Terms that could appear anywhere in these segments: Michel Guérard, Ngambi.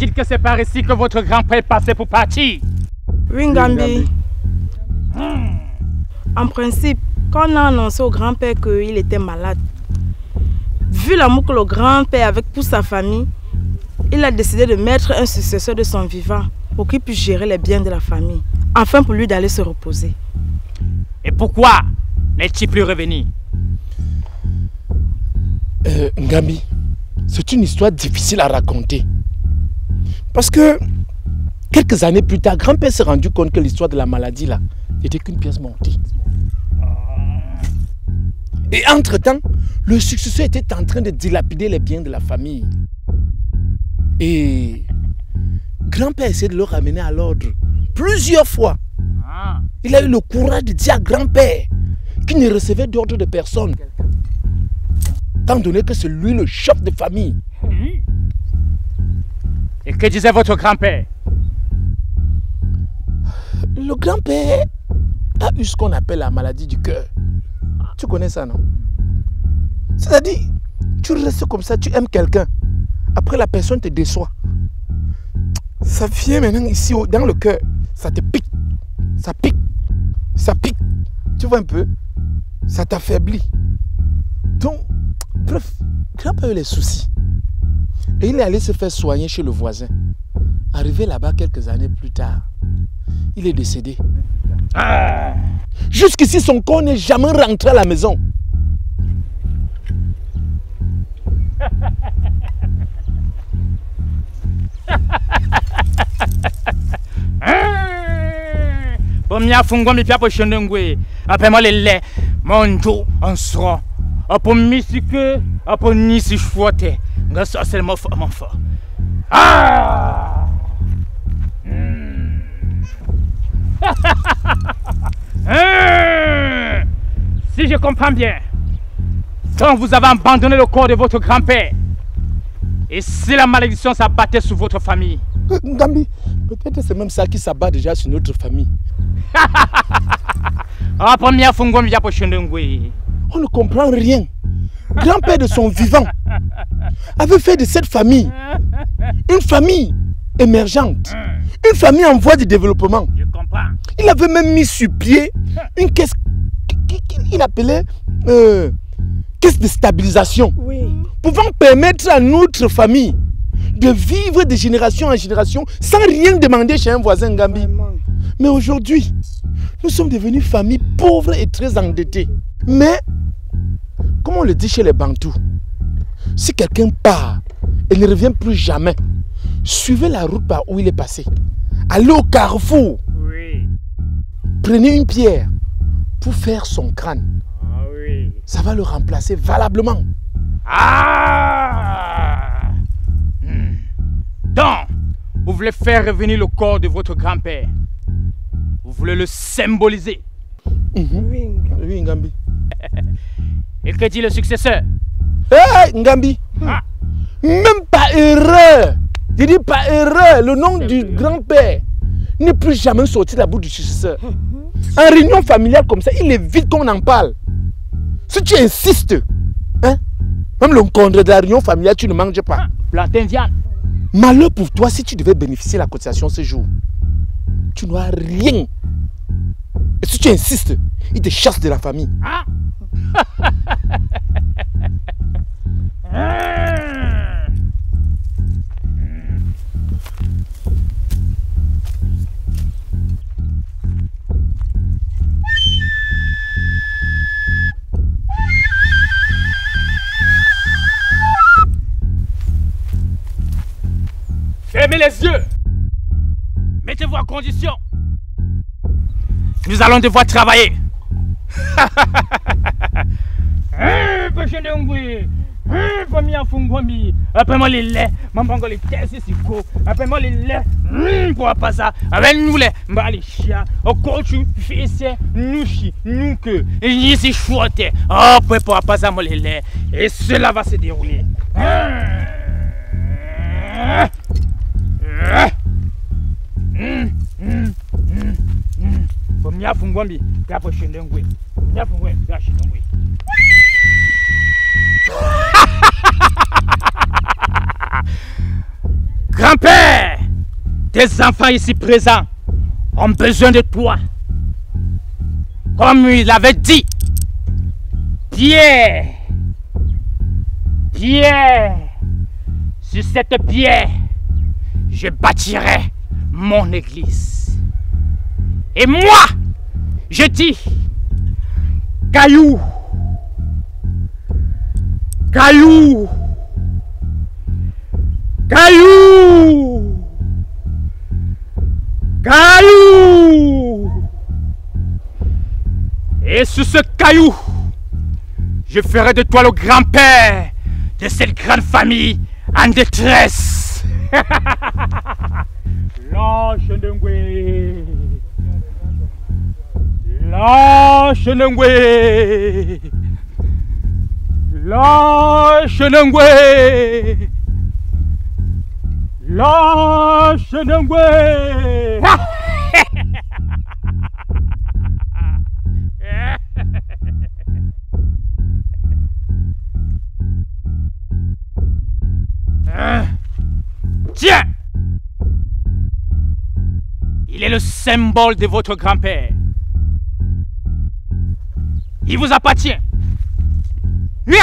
dites que c'est par ici que votre grand-père est passé pour partir. Oui, Ngambi. En principe, quand on a annoncé au grand-père qu'il était malade, vu l'amour que le grand-père avait pour sa famille, il a décidé de mettre un successeur de son vivant pour qu'il puisse gérer les biens de la famille, afin pour lui d'aller se reposer. Et pourquoi n'est-il plus revenu? Ngambi, c'est une histoire difficile à raconter. Parce que quelques années plus tard, grand-père s'est rendu compte que l'histoire de la maladie là n'était qu'une pièce montée. Et entre-temps, le successeur était en train de dilapider les biens de la famille. Et grand-père essayait de le ramener à l'ordre plusieurs fois. Il a eu le courage de dire à grand-père qu'il ne recevait d'ordre de personne, étant donné que c'est lui le chef de famille. Et que disait votre grand-père? Le grand-père a eu ce qu'on appelle la maladie du cœur. Tu connais ça, non? C'est-à-dire, tu restes comme ça, tu aimes quelqu'un. Après, la personne te déçoit. Ça vient maintenant ici, dans le cœur. Ça te pique. Ça pique. Ça pique. Tu vois un peu? Ça t'affaiblit. Donc, bref, grand-père a eu les soucis. Et il est allé se faire soigner chez le voisin. Arrivé là-bas quelques années plus tard, il est décédé. Ah! Jusqu'ici, son corps n'est jamais rentré à la maison. Si je comprends bien, quand vous avez abandonné le corps de votre grand-père, et si la malédiction s'abattait sur votre famille? Ngambi, peut-être c'est même ça qui s'abat déjà sur notre famille. On ne comprend rien. Grand-père de son vivant avait fait de cette famille une famille émergente, une famille en voie de développement. Je comprends. Il avait même mis sur pied une caisse qu'il appelait caisse de stabilisation, pouvant permettre à notre famille de vivre de génération en génération sans rien demander chez un voisin, Ngambi. Mais aujourd'hui, nous sommes devenus famille pauvre et très endettée. Mais, comme on le dit chez les Bantous, si quelqu'un part et ne revient plus jamais, suivez la route par où il est passé. Allez au carrefour. Oui. Prenez une pierre pour faire son crâne. Ah oui. Ça va le remplacer valablement. Ah! Donc, vous voulez faire revenir le corps de votre grand-père. Vous voulez le symboliser. Oui, Ngambi. Et que dit le successeur? Hey, Ngambi! Même pas erreur! Je dis pas erreur! Le nom du grand-père n'est plus jamais sorti de la bouche du successeur. En réunion familiale comme ça, il évite qu'on en parle. Si tu insistes, hein, même le contre de la réunion familiale, tu ne manges pas. Plantain viande. Malheur pour toi si tu devais bénéficier de la cotisation ce jour. Tu n'auras rien. Et si tu insistes, il te chasse de la famille. Ah. Fermez les yeux. Mettez-vous en condition. Nous allons devoir travailler. Et cela va se dérouler. Grand-père, tes enfants ici présents ont besoin de toi. Comme il avait dit, pierre, pierre, sur cette pierre, je bâtirai mon église. Et moi, je dis, caillou, caillou, caillou, caillou. Et sur ce caillou, je ferai de toi le grand-père de cette grande famille en détresse. Lâche-Nengwe, Lâche-Nengwe, Lâche-Nengwe. Tiens, il est le symbole de votre grand-père. Il vous appartient. Oui.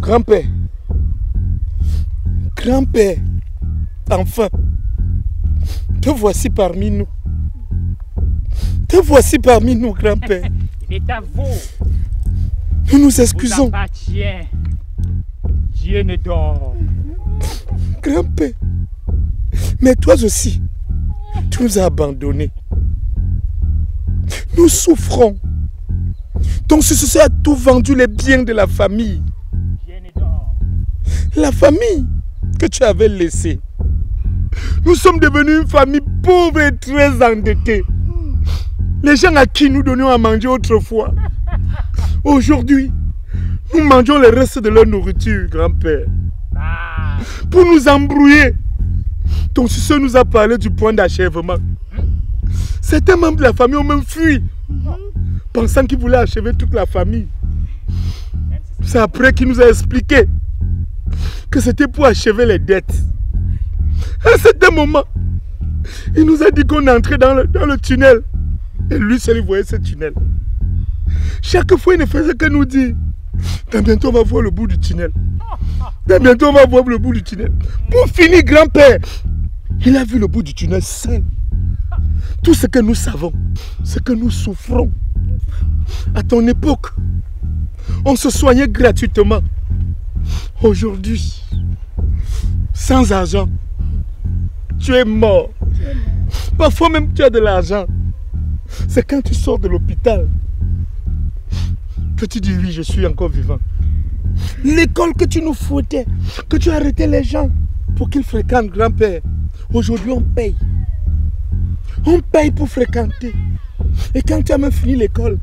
Grand-père, grand-père, enfin, te voici parmi nous. Te voici parmi nous, grand-père. Il est à vous. Nous nous excusons. Dieu ne dort. Grand-père, mais toi aussi, tu nous as abandonnés. Nous souffrons. Donc ce a tout vendu les biens de la famille. La famille que tu avais laissée. Nous sommes devenus une famille pauvre et très endettée. Les gens à qui nous donnions à manger autrefois, aujourd'hui, nous mangeons le reste de leur nourriture, grand-père. Pour nous embrouiller. Ton suceur nous a parlé du point d'achèvement. Certains membres de la famille ont même fui, pensant qu'ils voulaient achever toute la famille. C'est après qu'il nous a expliqué que c'était pour achever les dettes. À cet moment, il nous a dit qu'on entrait dans le tunnel. Et lui seul, il voyait ce tunnel. Chaque fois, il ne faisait que nous dire, dans bientôt, on va voir le bout du tunnel. Dans bientôt, on va voir le bout du tunnel. Pour finir, grand-père, il a vu le bout du tunnel seul. Tout ce que nous savons, ce que nous souffrons. À ton époque, on se soignait gratuitement. Aujourd'hui, sans argent, tu es mort. Parfois même, tu as de l'argent. C'est quand tu sors de l'hôpital que tu dis oui, je suis encore vivant. L'école que tu nous fouettais, que tu arrêtais les gens pour qu'ils fréquentent grand-père. Aujourd'hui, on paye. On paye pour fréquenter. Et quand tu as même fini l'école,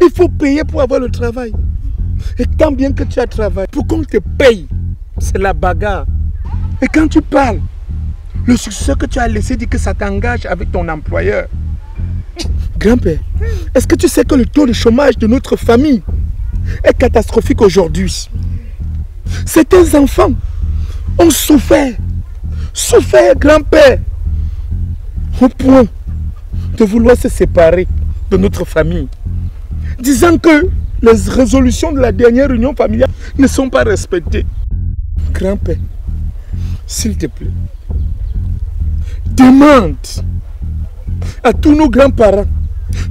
il faut payer pour avoir le travail. Et tant bien que tu as travaillé, pour qu'on te paye, c'est la bagarre. Et quand tu parles, le succès que tu as laissé dit que ça t'engage avec ton employeur. Grand-père, est-ce que tu sais que le taux de chômage de notre famille est catastrophique aujourd'hui? Certains enfants ont souffert, grand-père, au point de vouloir se séparer de notre famille, disant que les résolutions de la dernière union familiale ne sont pas respectées. Grand-père, s'il te plaît, demande à tous nos grands-parents,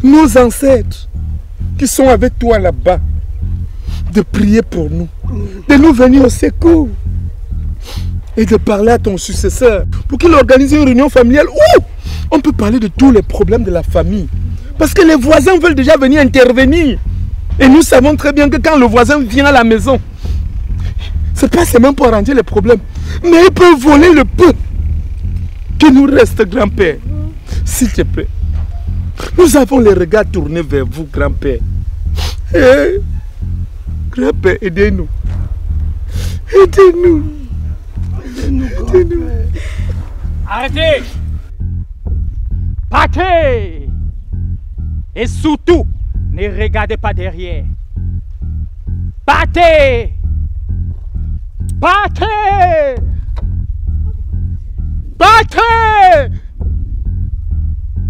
nos ancêtres qui sont avec toi là-bas, de prier pour nous, de nous venir au secours et de parler à ton successeur pour qu'il organise une réunion familiale où on peut parler de tous les problèmes de la famille. Parce que les voisins veulent déjà venir intervenir. Et nous savons très bien que quand le voisin vient à la maison, c'est pas seulement pour arranger les problèmes, mais il peut voler le peu qui nous reste, grand-père. S'il te plaît. Nous avons les regards tournés vers vous, grand-père. Grand-père, aidez-nous. Aidez-nous. Aidez-nous. Arrêtez. Partez. Et surtout, ne regardez pas derrière. Partez. Partez. Partez.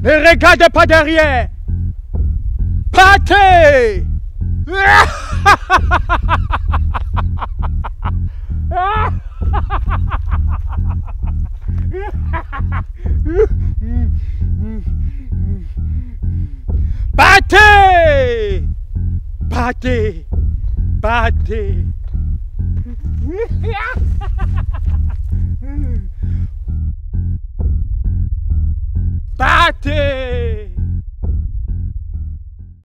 Ne regardez pas derrière. Partez. Partez. Partez. Partez. Partez.